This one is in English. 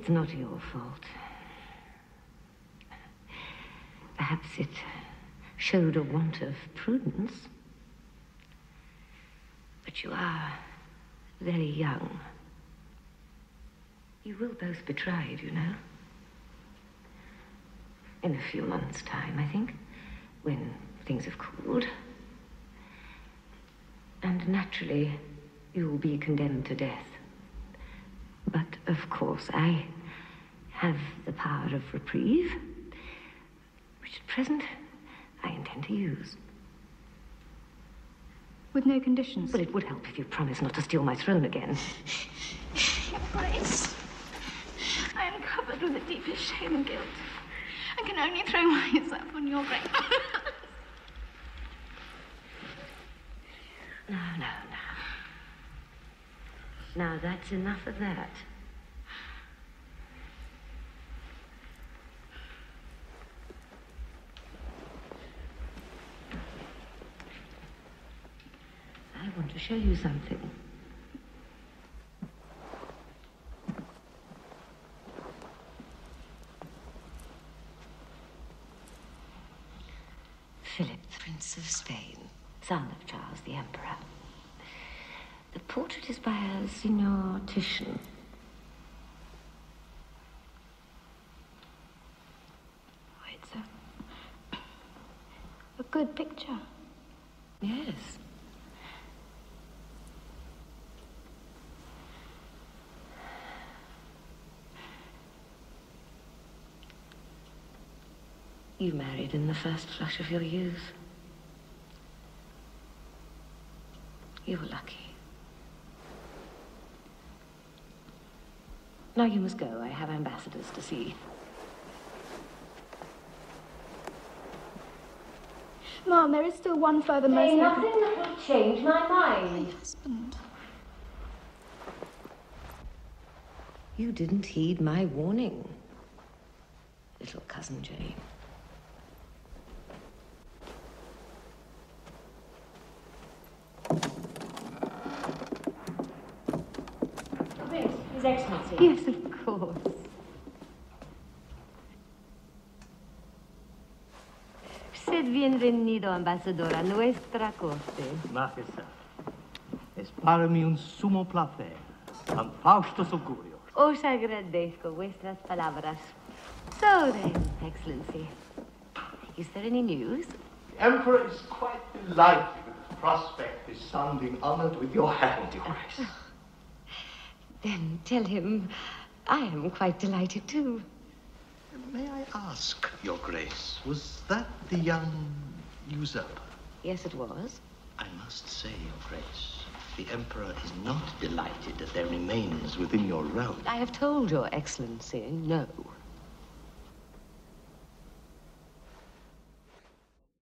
It's not your fault. Perhaps it showed a want of prudence. But you are very young. You will both be tried, you know. In a few months' time, I think, when things have cooled. And naturally, you'll be condemned to death. But, of course, I have the power of reprieve, which at present I intend to use. With no conditions? Well, it would help if you promise not to steal my throne again. Your Grace, I am covered with the deepest shame and guilt. I can only throw myself on your Grace. No. Now that's enough of that. I want to show you something. Philip, Prince of Spain, son of Charles the Emperor. The portrait is by a Signor Titian. Oh, it's a good picture. Yes. You married in the first flush of your youth. You were lucky. Now you must go. I have ambassadors to see. Mom, there is still one further message. Say nothing that will change my mind. My husband. You didn't heed my warning, little cousin Jane. His Excellency. Yes, of course. Sed bienvenido, ambassador, a nuestra corte. Majestad, es para mí un sumo placer. San Faustus augurio. Os agradezco vuestras palabras. So then, Excellency, is there any news? The Emperor is quite delighted with the prospect of his son being honored with your hand, Your Grace. Then tell him I am quite delighted, too. May I ask, Your Grace, was that the young usurper? Yes, it was. I must say, Your Grace, the Emperor is not delighted that there remains within your realm. I have told Your Excellency, no.